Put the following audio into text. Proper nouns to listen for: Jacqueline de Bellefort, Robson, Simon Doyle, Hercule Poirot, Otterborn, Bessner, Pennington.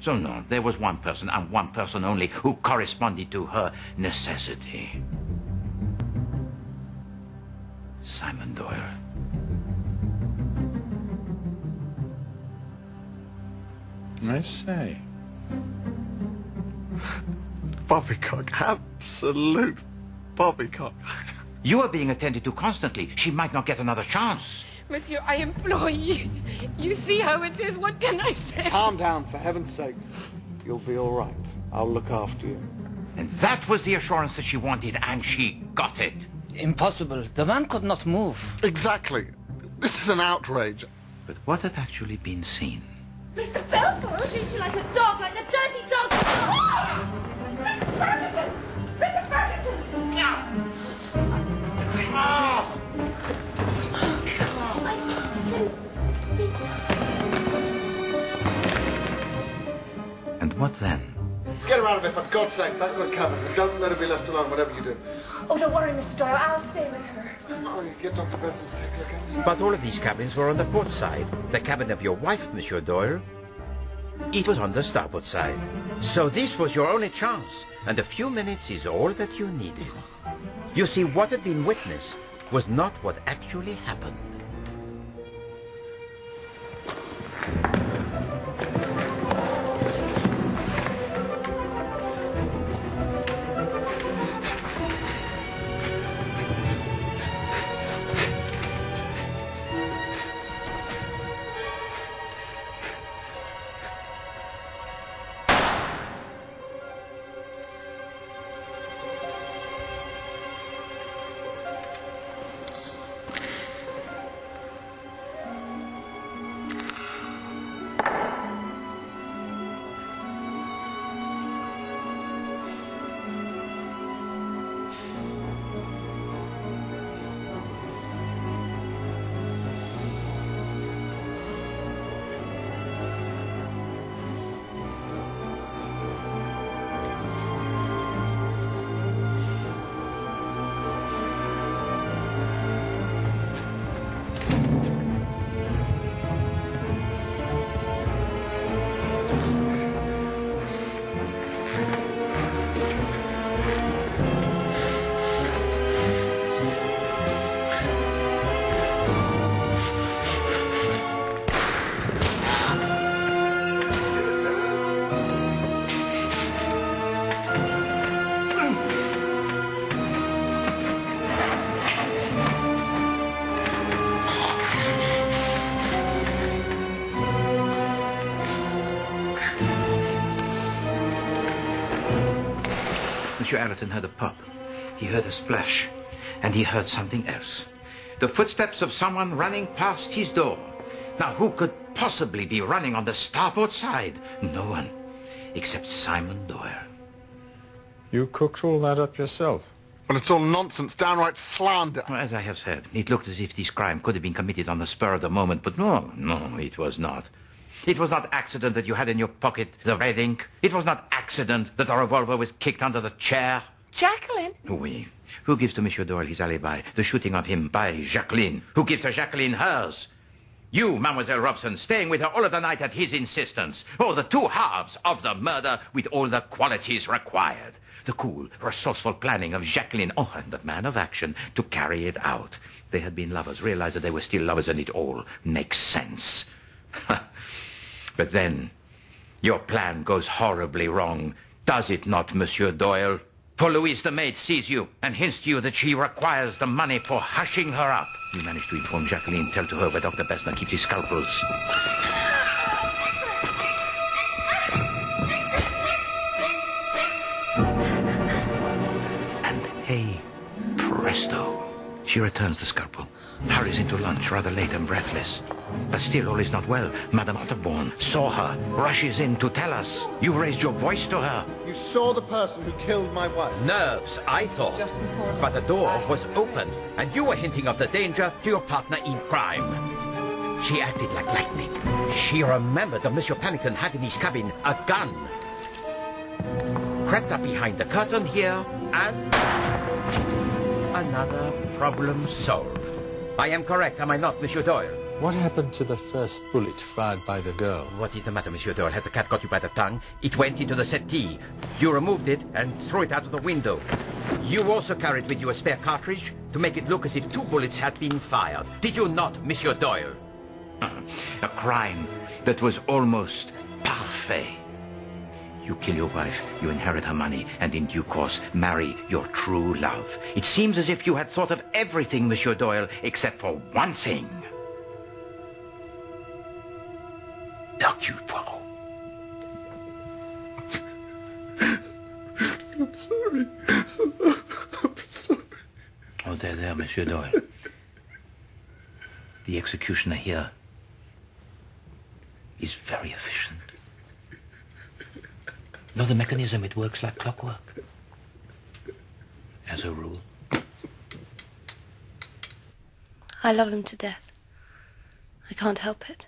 So no, there was one person, and one person only, who corresponded to her necessity. Simon Doyle. I say. Poppycock, absolute poppycock. You are being attended to constantly. She might not get another chance. Monsieur, I implore you. You see how it is. What can I say? Calm down, for heaven's sake. You'll be all right. I'll look after you. And that was the assurance that she wanted, and she got it. Impossible. The man could not move. Exactly. This is an outrage. But what had actually been seen? Mr. Belfort treats you like a dog, like a dirty dog. Oh! Mr. Ferguson! Mr. Ferguson! Oh! And what then? Get her out of it, for God's sake. Back to her cabin. Don't let her be left alone, whatever you do. Oh, don't worry, Mr. Doyle. I'll stay with her. Oh, you get Dr. Bessner's take a look. But all of these cabins were on the port side. The cabin of your wife, Monsieur Doyle, it was on the starboard side. So this was your only chance, and a few minutes is all that you needed. You see, what had been witnessed was not what actually happened. Allerton heard a pop. He heard a splash, and he heard something else. The footsteps of someone running past his door. Now, who could possibly be running on the starboard side? No one, except Simon Doyle. You cooked all that up yourself? Well, it's all nonsense, downright slander. Well, as I have said, it looked as if this crime could have been committed on the spur of the moment, but no, it was not. It was not accident that you had in your pocket the red ink. It was not accident that the revolver was kicked under the chair. Jacqueline? Oui. Who gives to Monsieur Doyle his alibi? The shooting of him by Jacqueline. Who gives to Jacqueline hers? You, Mademoiselle Robson, staying with her all of the night at his insistence. Oh, the two halves of the murder with all the qualities required. The cool, resourceful planning of Jacqueline, oh, and the man of action to carry it out. They had been lovers, realized that they were still lovers, and it all makes sense. Ha! But then, your plan goes horribly wrong, does it not, Monsieur Doyle? For Louise the maid sees you and hints to you that she requires the money for hushing her up. You manage to inform Jacqueline, tell to her where Dr. Bessner keeps his scalpels. And hey, presto, she returns the scalpel. Hurries into lunch, rather late and breathless. But still all is not well. Madame Otterborn saw her, rushes in to tell us. You raised your voice to her. You saw the person who killed my wife? Nerves, I thought. Just before. But the door was open, and you were hinting of the danger to your partner in crime. She acted like lightning. She remembered that Monsieur Pennington had in his cabin a gun. Crept up behind the curtain here, and... another problem solved. I am correct, am I not, Monsieur Doyle? What happened to the first bullet fired by the girl? What is the matter, Monsieur Doyle? Has the cat got you by the tongue? It went into the settee. You removed it and threw it out of the window. You also carried with you a spare cartridge to make it look as if two bullets had been fired. Did you not, Monsieur Doyle? A crime that was almost parfait. You kill your wife, you inherit her money, and in due course marry your true love. It seems as if you had thought of everything, Monsieur Doyle, except for one thing. Hercule Poirot. I'm sorry. I'm sorry. Oh, there, Monsieur Doyle. The executioner here is very efficient. No, the mechanism, it works like clockwork. As a rule. I love him to death. I can't help it.